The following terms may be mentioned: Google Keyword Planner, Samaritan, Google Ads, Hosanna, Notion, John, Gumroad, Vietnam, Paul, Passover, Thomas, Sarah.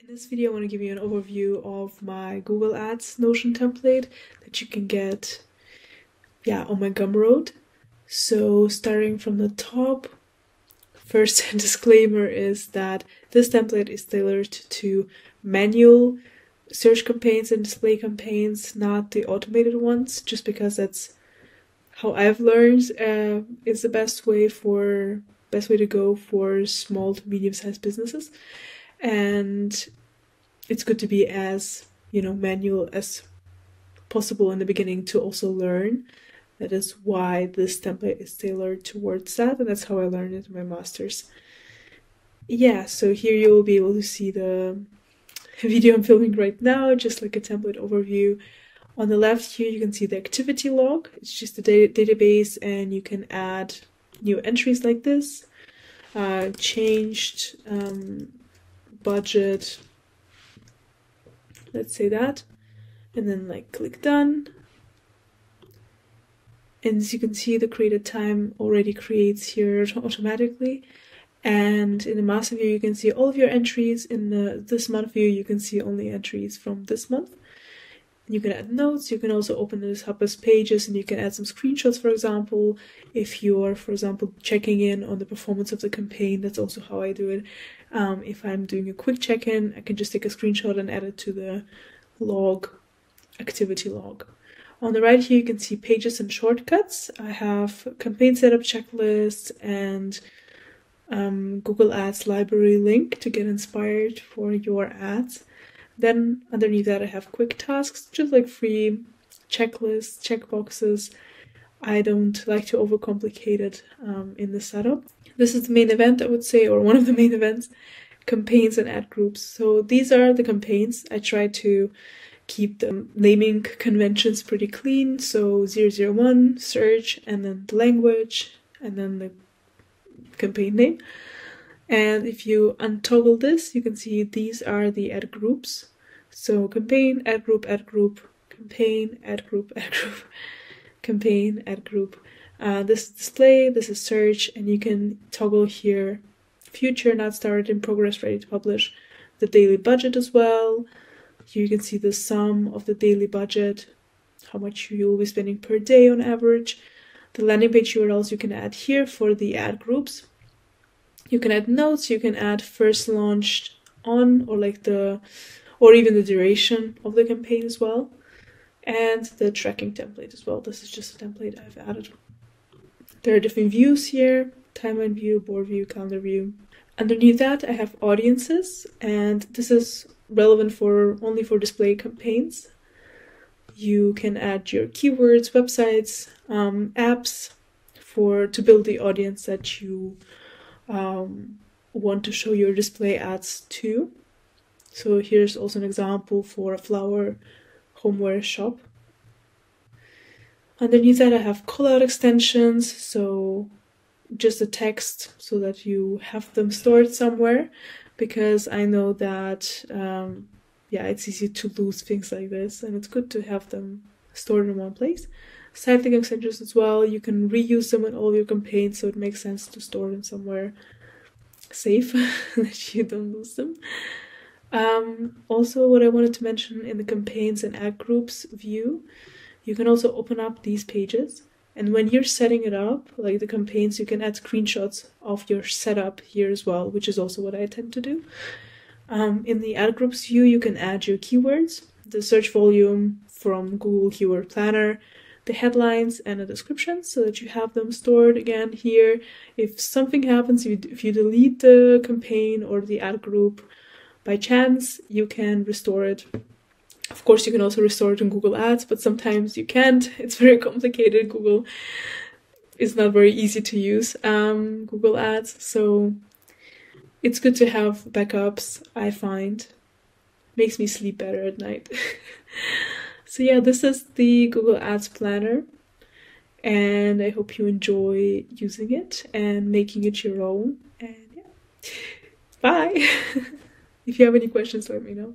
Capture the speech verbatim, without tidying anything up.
In this video, I want to give you an overview of my Google Ads Notion template that you can get yeah, on my Gumroad. So starting from the top, first disclaimer is that this template is tailored to manual search campaigns and display campaigns, not the automated ones, just because that's how I've learned uh, is the best way for best way to go for small to medium-sized businesses. And it's good to be as, you know, manual as possible in the beginning to also learn. That is why this template is tailored towards that, and that's how I learned it in my master's. Yeah, so here you will be able to see the video I'm filming right now, just like a template overview. On the left here, you can see the activity log. It's just a da database, and you can add new entries like this. Uh, changed... Um, budget, let's say that, and then like click done, and as you can see, the created time already creates here automatically. And in the master view, you can see all of your entries. In the this month view, you can see only entries from this month. You can add notes. You can also open this up as pages, and you can add some screenshots, for example, if you're, for example, checking in on the performance of the campaign. That's also how I do it. Um, if I'm doing a quick check-in, I can just take a screenshot and add it to the log, activity log. On the right here, you can see pages and shortcuts. I have campaign setup checklists and um, Google Ads library link to get inspired for your ads. Then underneath that, I have quick tasks, just like free checklists, checkboxes. I don't like to overcomplicate it um, in the setup. This is the main event, I would say, or one of the main events, campaigns and ad groups. So these are the campaigns. I try to keep the naming conventions pretty clean. So zero zero one, search, and then the language, and then the campaign name. And if you untoggle this, you can see these are the ad groups. So campaign, ad group, ad group, campaign, ad group, ad group, campaign, ad group. Uh, this is display, this is search, and you can toggle here future, not started, in progress, ready to publish, the daily budget as well. Here you can see the sum of the daily budget, how much you will be spending per day on average. The landing page U R Ls you can add here for the ad groups. You can add notes, you can add first launched on, or like the, or even the duration of the campaign as well. And the tracking template as well. This is just a template I've added. There are different views here, timeline view, board view, calendar view. Underneath that, I have audiences, and this is relevant for only for display campaigns. You can add your keywords, websites, um, apps for to build the audience that you Um, want to show your display ads to. So here's also an example for a flower homeware shop. Underneath that, I have callout extensions, so just the text so that you have them stored somewhere, because I know that um, yeah, it's easy to lose things like this, and it's good to have them stored in one place. Sidelink extensions as well, you can reuse them in all your campaigns, so it makes sense to store them somewhere safe that you don't lose them. Um, also, what I wanted to mention in the campaigns and ad groups view, you can also open up these pages, and when you're setting it up, like the campaigns, you can add screenshots of your setup here as well, which is also what I tend to do. Um, in the ad groups view, you can add your keywords, the search volume from Google Keyword Planner, the headlines, and a description, so that you have them stored again here. If something happens, you, if you delete the campaign or the ad group by chance, you can restore it. Of course, you can also restore it in Google Ads, but sometimes you can't. It's very complicated. Google is not very easy to use, um, Google Ads, so it's good to have backups, I find. Makes me sleep better at night. So yeah, this is the Google Ads Planner, and I hope you enjoy using it and making it your own. And yeah, bye! If you have any questions, let me know.